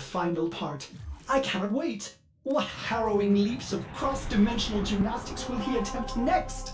final part. I cannot wait! What harrowing leaps of cross-dimensional gymnastics will he attempt next?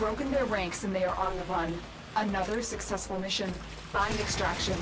broken their ranks and they are on the run. Another successful mission. Find extraction.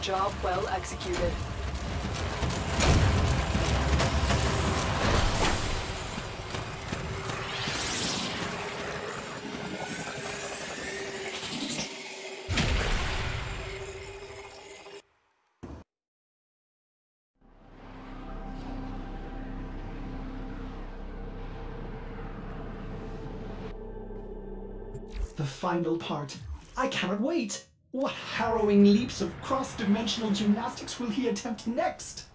Job well executed. The final part. I cannot wait! What harrowing leaps of cross-dimensional gymnastics will he attempt next?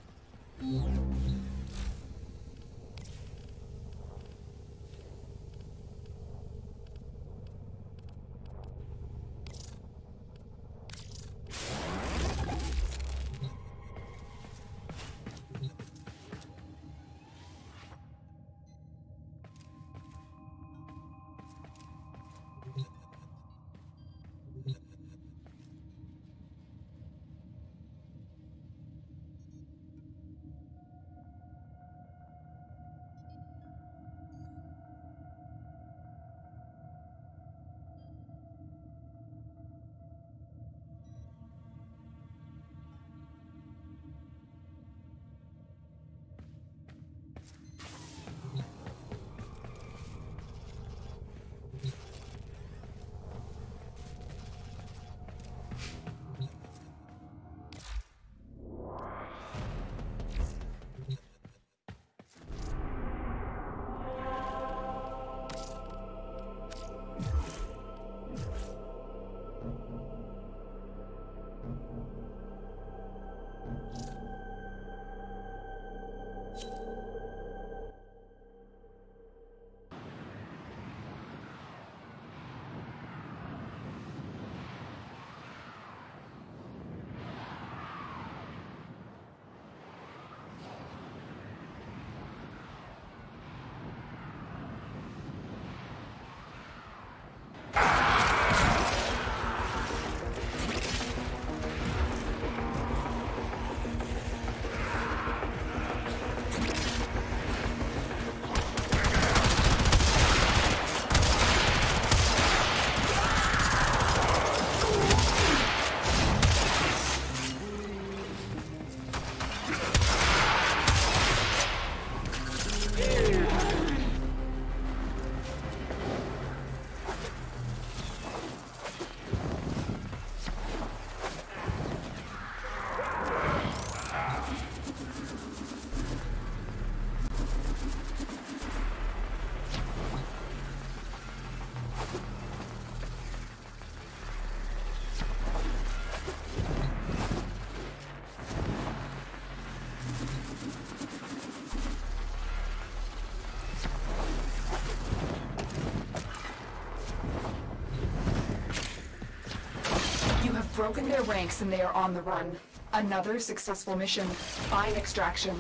Broken their ranks and they are on the run. Another successful mission. Fine extraction.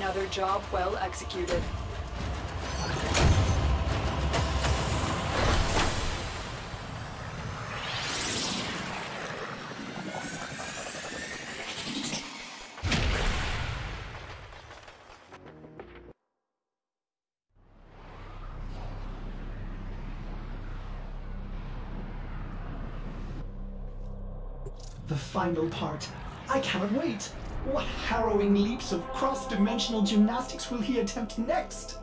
Another job well executed. The final part. I cannot wait. What harrowing leaps of cross-dimensional gymnastics will he attempt next?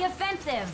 Offensive.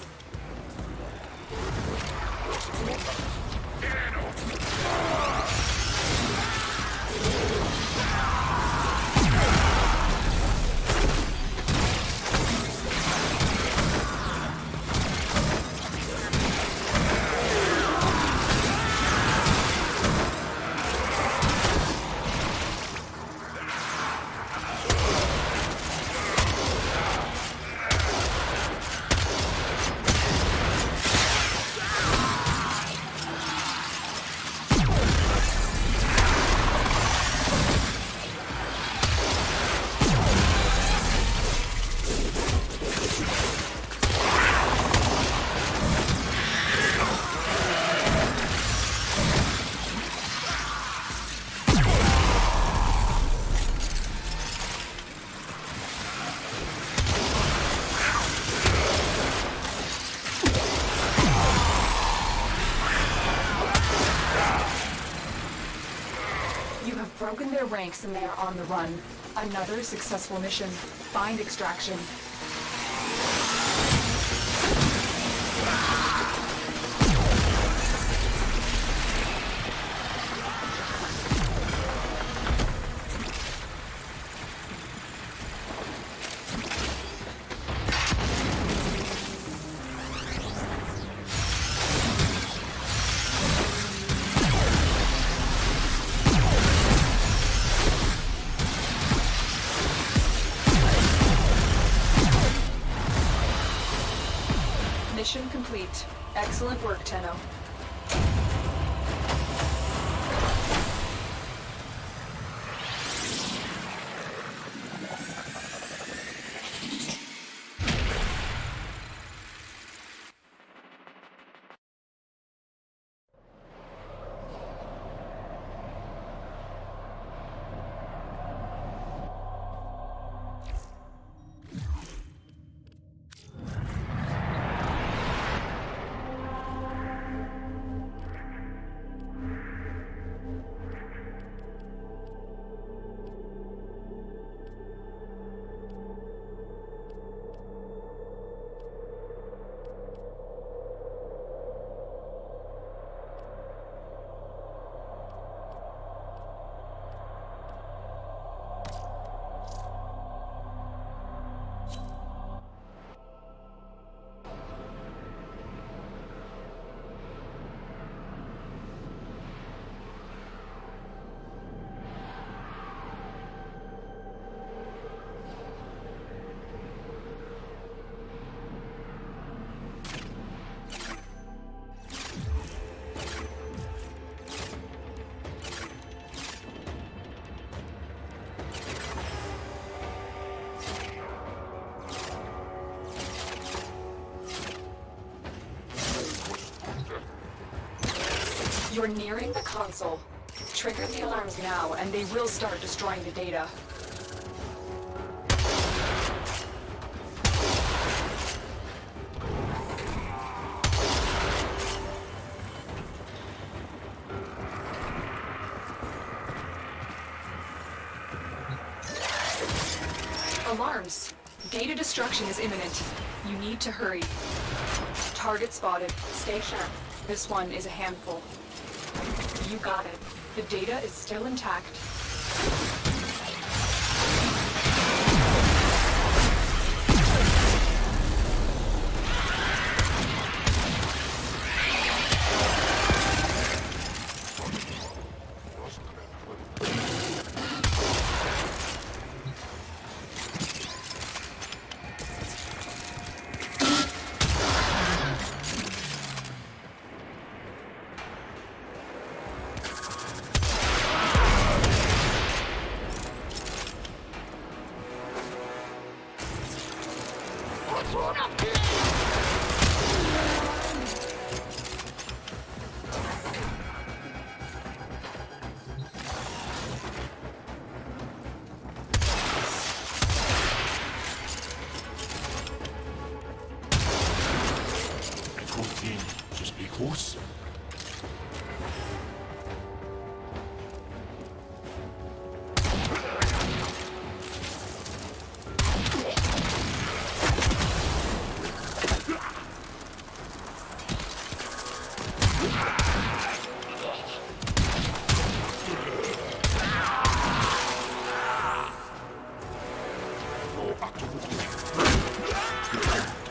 Broken their ranks and they are on the run. Another successful mission. Find extraction. Mission complete. Excellent work, Tenno. You're nearing the console. Trigger the alarms now, and they will start destroying the data. Alarms. Data destruction is imminent. You need to hurry. Target spotted. Stay sharp. This one is a handful. You got it. The data is still intact. Just be cautious.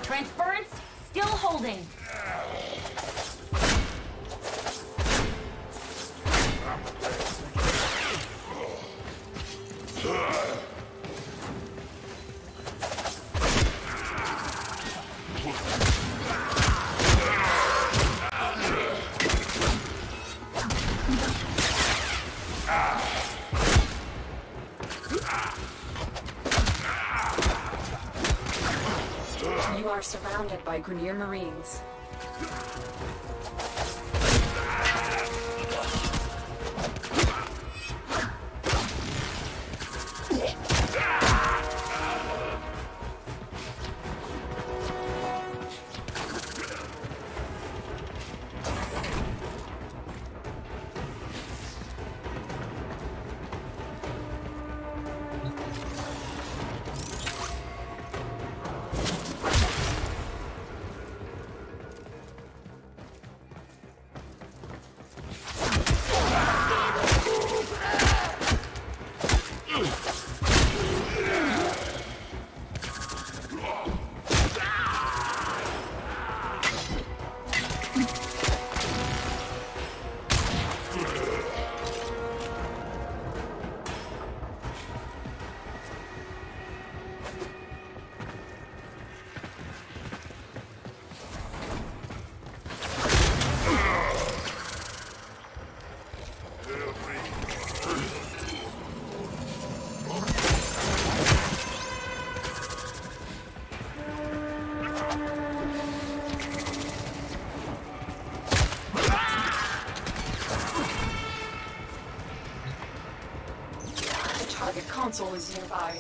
Transference still holding. You are surrounded by Grineer Marines. Console is nearby.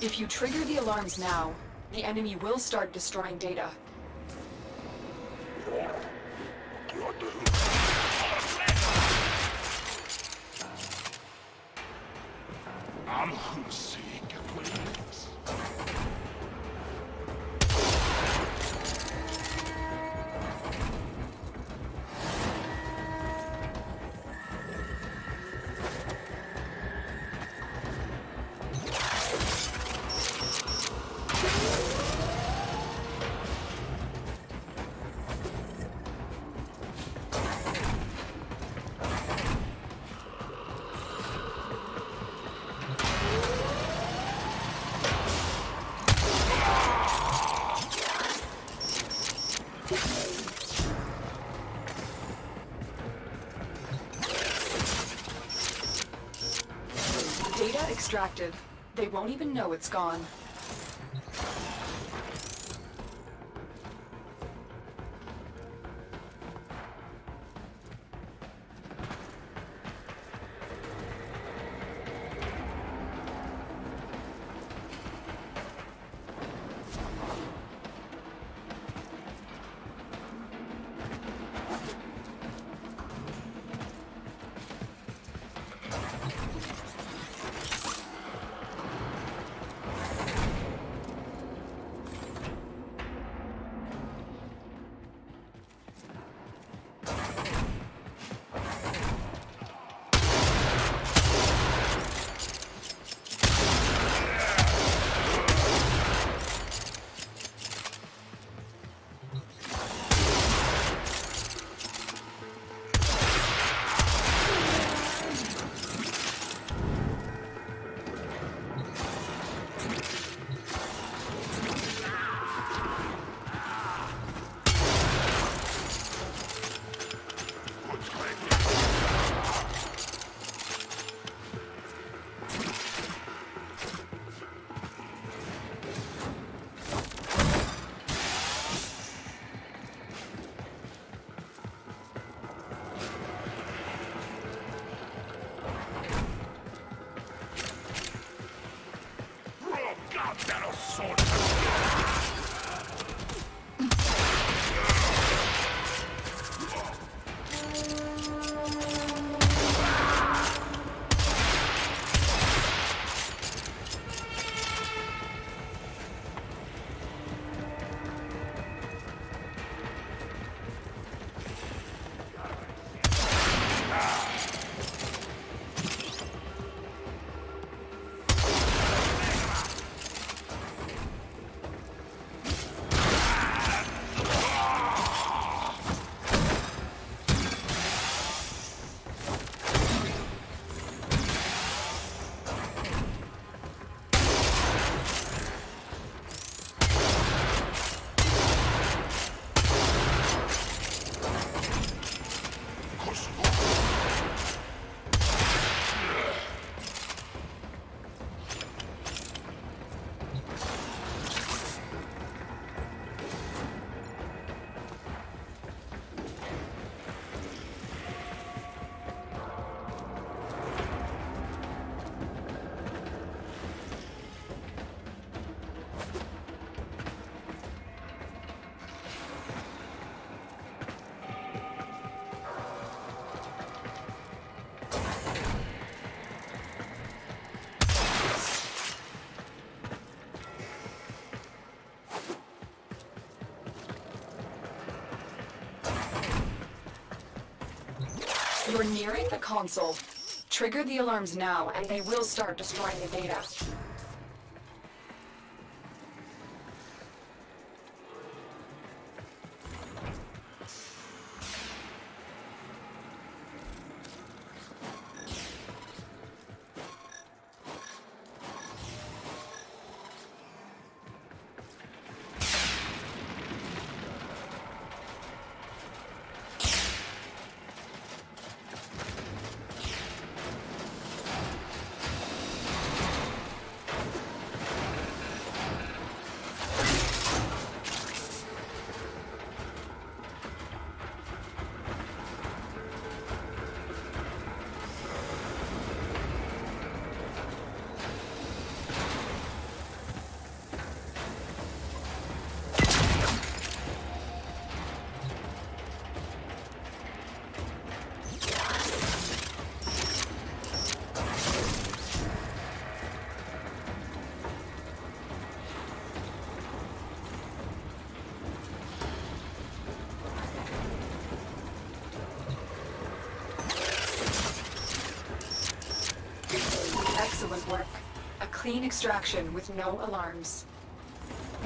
If you trigger the alarms now, the enemy will start destroying data. I'm hungry. Data extracted. They won't even know it's gone. You are nearing the console. Trigger the alarms now, and they will start destroying the data. Excellent work. A clean extraction with no alarms.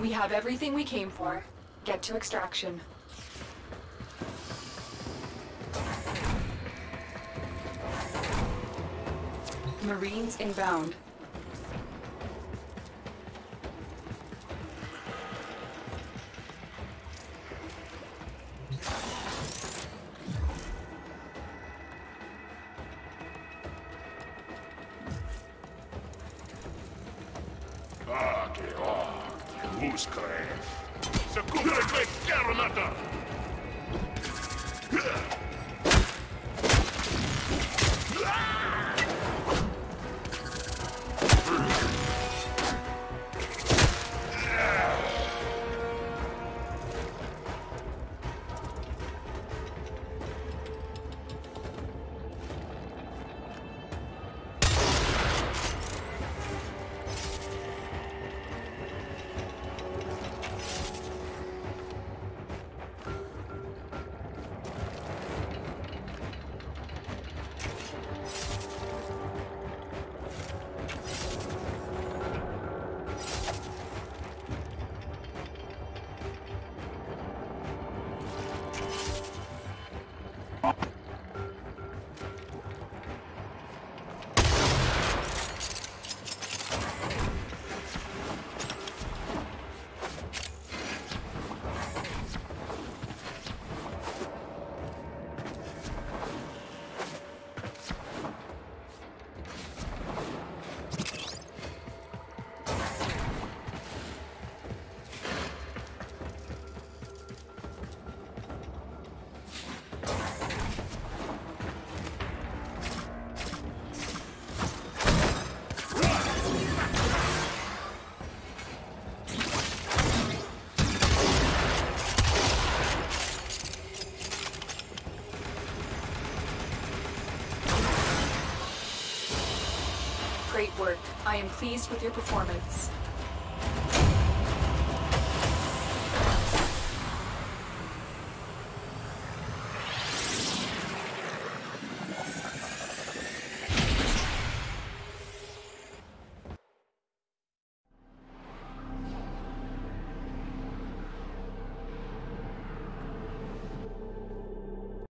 We have everything we came for. Get to extraction. Marines inbound. Great work. I am pleased with your performance.